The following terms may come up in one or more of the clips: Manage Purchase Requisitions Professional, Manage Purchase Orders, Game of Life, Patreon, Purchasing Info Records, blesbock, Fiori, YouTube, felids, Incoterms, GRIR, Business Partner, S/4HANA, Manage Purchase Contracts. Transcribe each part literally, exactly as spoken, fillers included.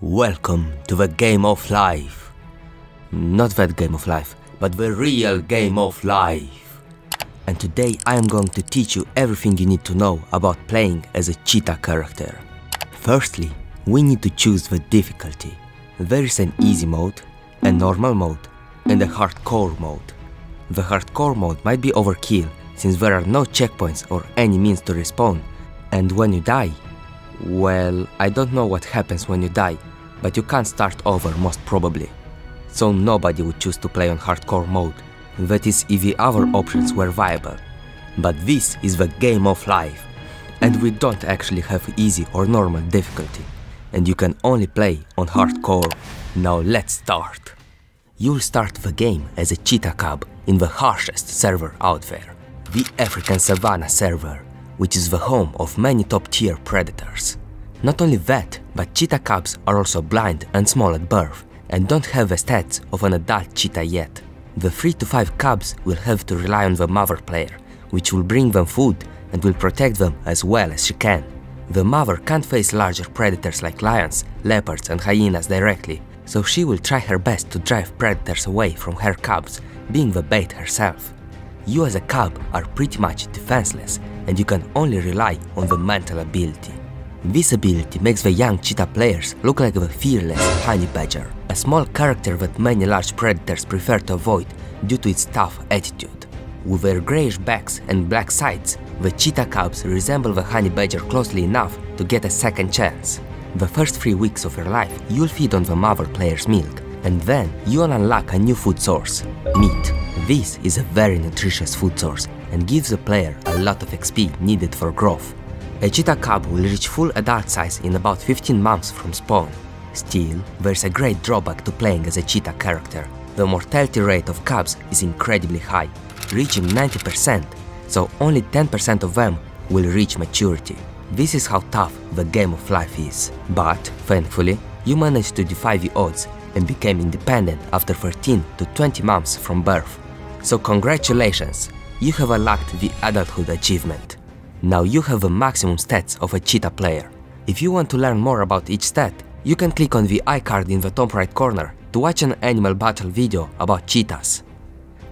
Welcome to the Game of Life. Not that Game of Life, but the real Game of Life. And today I am going to teach you everything you need to know about playing as a cheetah character. Firstly, we need to choose the difficulty. There is an easy mode, a normal mode, and a hardcore mode. The hardcore mode might be overkill, since there are no checkpoints or any means to respawn, and when you die, well, I don't know what happens when you die, but you can't start over most probably. So nobody would choose to play on hardcore mode, that is if the other options were viable. But this is the Game of Life, and we don't actually have easy or normal difficulty, and you can only play on hardcore. Now let's start. You'll start the game as a cheetah cub in the harshest server out there, the African Savannah server, which is the home of many top-tier predators. Not only that, but cheetah cubs are also blind and small at birth, and don't have the stats of an adult cheetah yet. The three to five cubs will have to rely on the mother player, which will bring them food and will protect them as well as she can. The mother can't face larger predators like lions, leopards and hyenas directly, so she will try her best to drive predators away from her cubs, being the bait herself. You as a cub are pretty much defenseless, and you can only rely on the mental ability. This ability makes the young cheetah players look like the fearless honey badger, a small character that many large predators prefer to avoid due to its tough attitude. With their greyish backs and black sides, the cheetah cubs resemble the honey badger closely enough to get a second chance. The first three weeks of your life you'll feed on the mother player's milk, and then you'll unlock a new food source – meat. This is a very nutritious food source and gives the player a lot of X P needed for growth. A cheetah cub will reach full adult size in about fifteen months from spawn. Still, there's a great drawback to playing as a cheetah character. The mortality rate of cubs is incredibly high, reaching ninety percent, so only ten percent of them will reach maturity. This is how tough the Game of Life is. But, thankfully, you managed to defy the odds and became independent after thirteen to twenty months from birth. So congratulations! You have unlocked the adulthood achievement. Now you have the maximum stats of a cheetah player. If you want to learn more about each stat, you can click on the iCard in the top right corner to watch an animal battle video about cheetahs.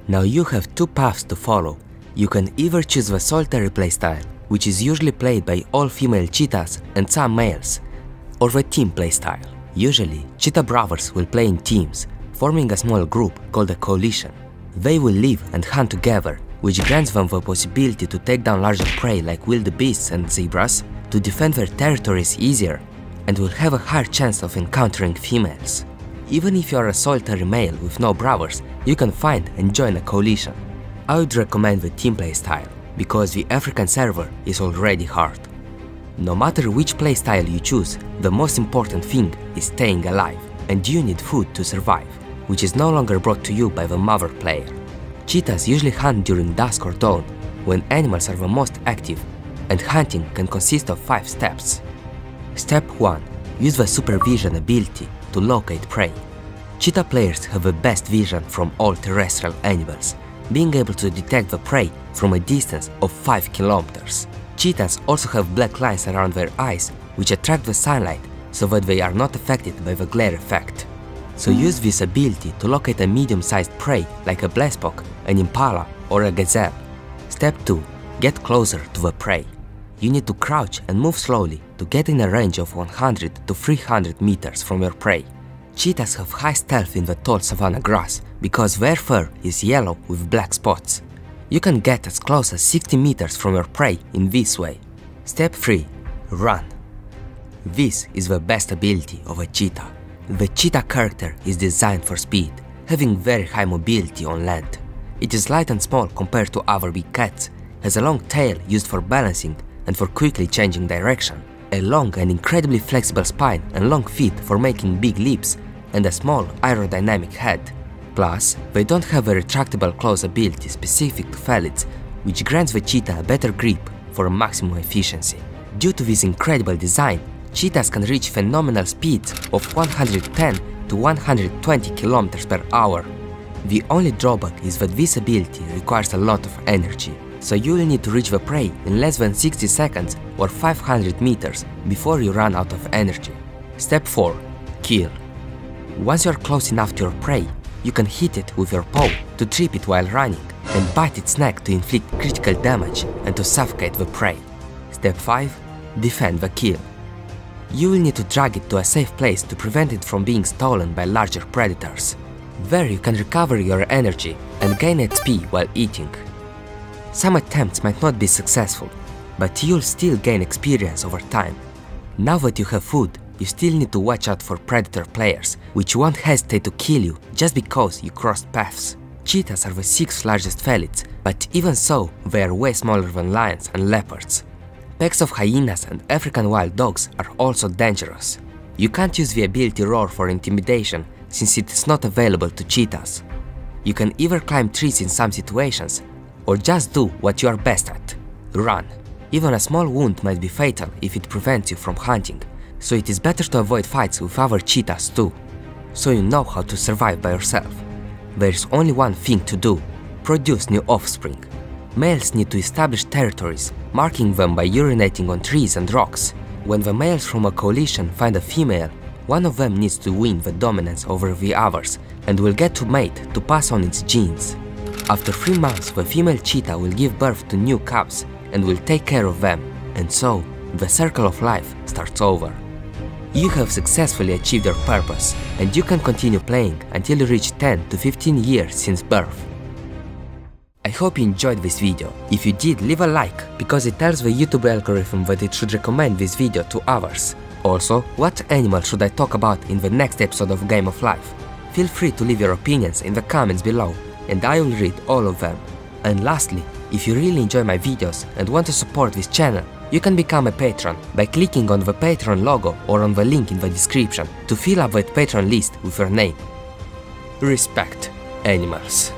Now you have two paths to follow. You can either choose the solitary playstyle, which is usually played by all female cheetahs and some males, or the team playstyle. Usually, cheetah brothers will play in teams, forming a small group called a coalition. They will live and hunt together, which grants them the possibility to take down larger prey like wildebeests and zebras, to defend their territories easier, and will have a higher chance of encountering females. Even if you are a solitary male with no brothers, you can find and join a coalition. I would recommend the team play style, because the African server is already hard. No matter which play style you choose, the most important thing is staying alive, and you need food to survive, which is no longer brought to you by the mother player. Cheetahs usually hunt during dusk or dawn, when animals are the most active, and hunting can consist of five steps. Step one. Use the supervision ability to locate prey. Cheetah players have the best vision from all terrestrial animals, being able to detect the prey from a distance of five kilometers. Cheetahs also have black lines around their eyes, which attract the sunlight so that they are not affected by the glare effect. So use this ability to locate a medium-sized prey like a blesbock, an impala or a gazelle. Step two. Get closer to the prey. You need to crouch and move slowly to get in a range of one hundred to three hundred meters from your prey. Cheetahs have high stealth in the tall savanna grass because their fur is yellow with black spots. You can get as close as sixty meters from your prey in this way. Step three. Run. This is the best ability of a cheetah. The cheetah character is designed for speed, having very high mobility on land. It is light and small compared to other big cats, has a long tail used for balancing and for quickly changing direction, a long and incredibly flexible spine and long feet for making big leaps, and a small aerodynamic head. Plus, they don't have a retractable claws ability specific to felids, which grants the cheetah a better grip for maximum efficiency. Due to this incredible design, cheetahs can reach phenomenal speeds of one hundred ten to one hundred twenty kilometers per hour. The only drawback is that this ability requires a lot of energy, so you'll need to reach the prey in less than sixty seconds or five hundred meters before you run out of energy. Step four. kill. Once you're close enough to your prey, you can hit it with your paw to trip it while running and bite its neck to inflict critical damage and to suffocate the prey. Step five. Defend the kill. You will need to drag it to a safe place to prevent it from being stolen by larger predators. There you can recover your energy and gain H P while eating. Some attempts might not be successful, but you'll still gain experience over time. Now that you have food, you still need to watch out for predator players, which won't hesitate to kill you just because you crossed paths. Cheetahs are the sixth largest felids, but even so, they are way smaller than lions and leopards. Packs of hyenas and African wild dogs are also dangerous. You can't use the ability Roar for intimidation, since it is not available to cheetahs. You can either climb trees in some situations, or just do what you are best at – run. Even a small wound might be fatal if it prevents you from hunting, so it is better to avoid fights with other cheetahs too, so you know how to survive by yourself. There is only one thing to do – produce new offspring. Males need to establish territories, marking them by urinating on trees and rocks. When the males from a coalition find a female, one of them needs to win the dominance over the others and will get to mate to pass on its genes. After three months, the female cheetah will give birth to new cubs and will take care of them, and so the circle of life starts over. You have successfully achieved your purpose, and you can continue playing until you reach ten to fifteen years since birth. I hope you enjoyed this video. If you did, leave a like, because it tells the YouTube algorithm that it should recommend this video to others. Also, what animal should I talk about in the next episode of Game of Life? Feel free to leave your opinions in the comments below, and I will read all of them. And lastly, if you really enjoy my videos and want to support this channel, you can become a patron by clicking on the Patreon logo or on the link in the description to fill up that Patreon list with your name. Respect animals.